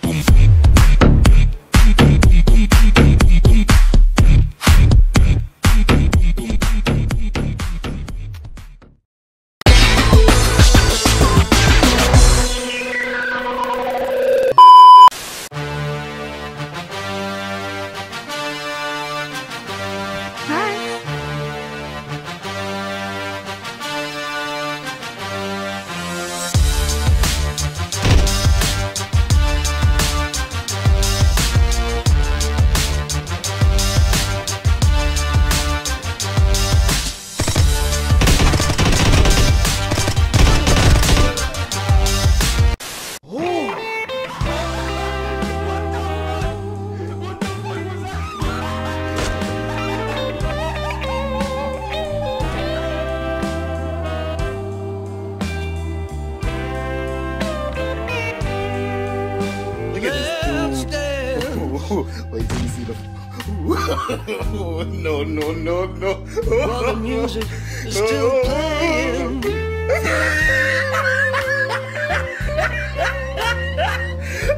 boom boom. Wait till you see the. No, no, no, no. While the music is still playing.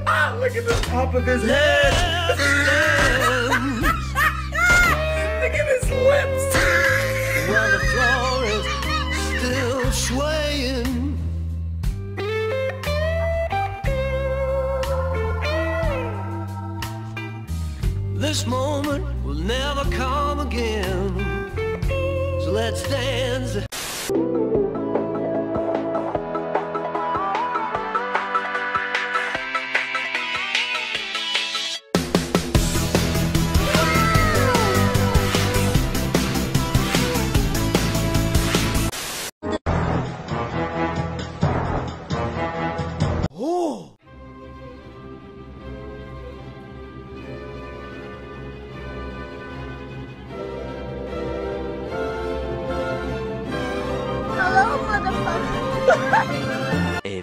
Ah, look at the top of his head. Look at his lips. While the floor is still swaying. This moment will never come again, so let's dance. A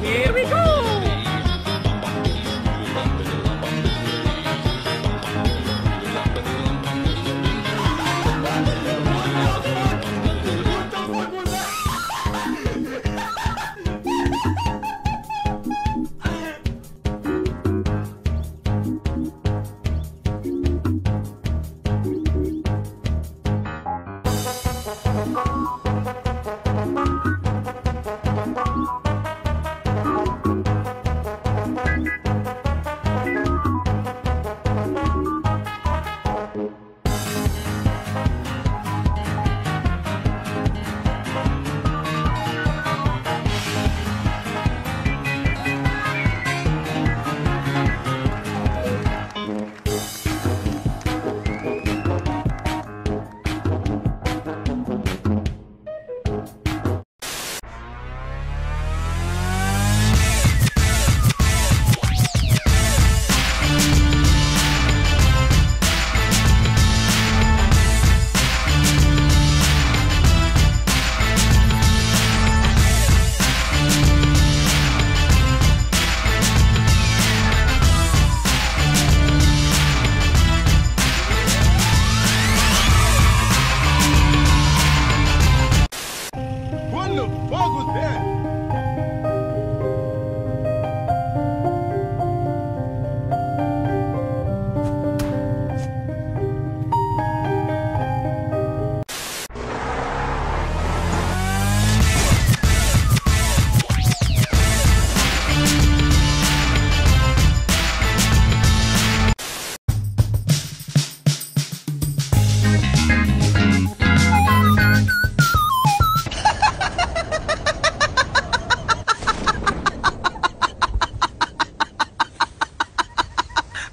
Here we go.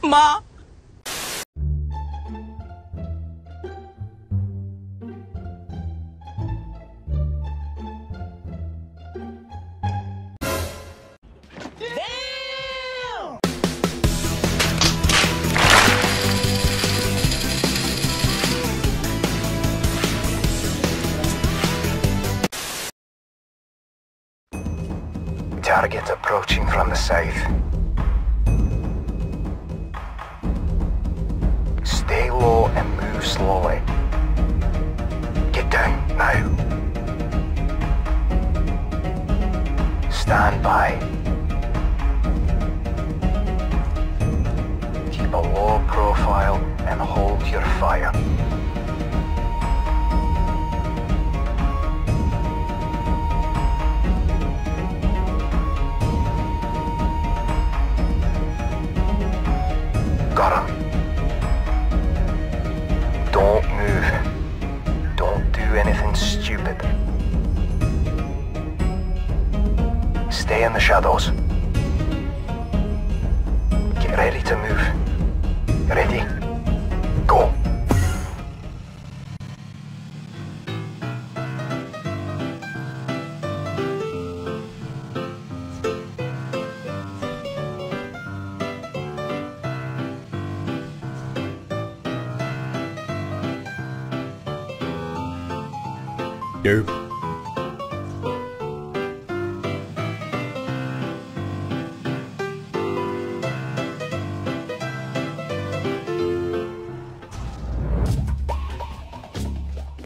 Ma. Damn! Target approaching from the south. Stay low and move slowly. Get down now. Stand by. Keep a low profile and hold your fire. Got him. Don't move. Don't do anything stupid. Stay in the shadows. Get ready to move. Ready? Go. Go.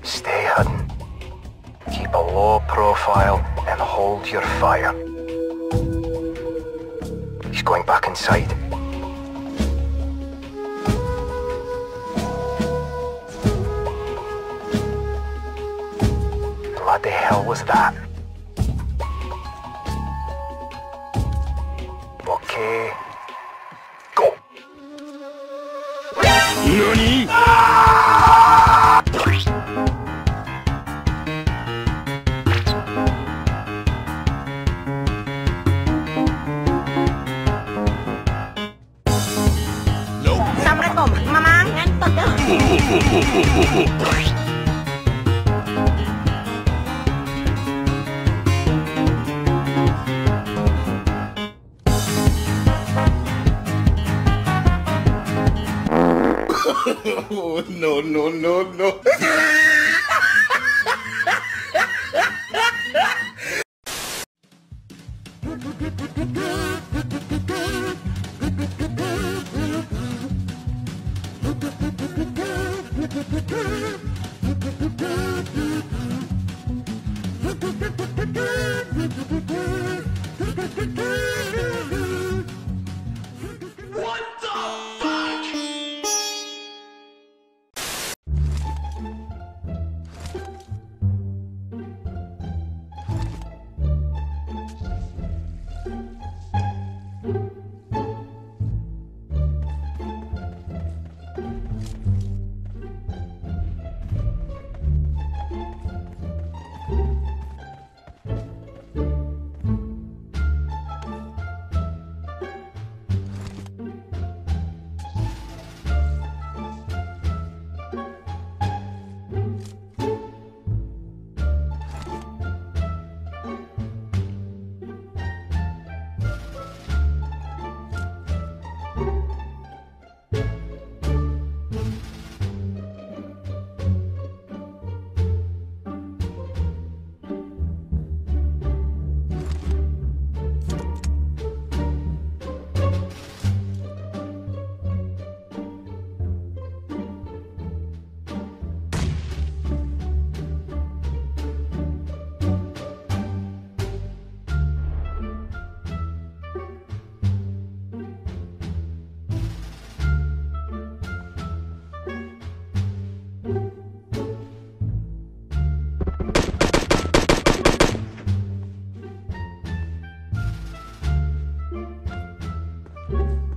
Stay hidden. Keep a low profile and hold your fire. He's going back inside. What the hell was that? Okay. Go! Nani? Samratom, mamang. Oh, no.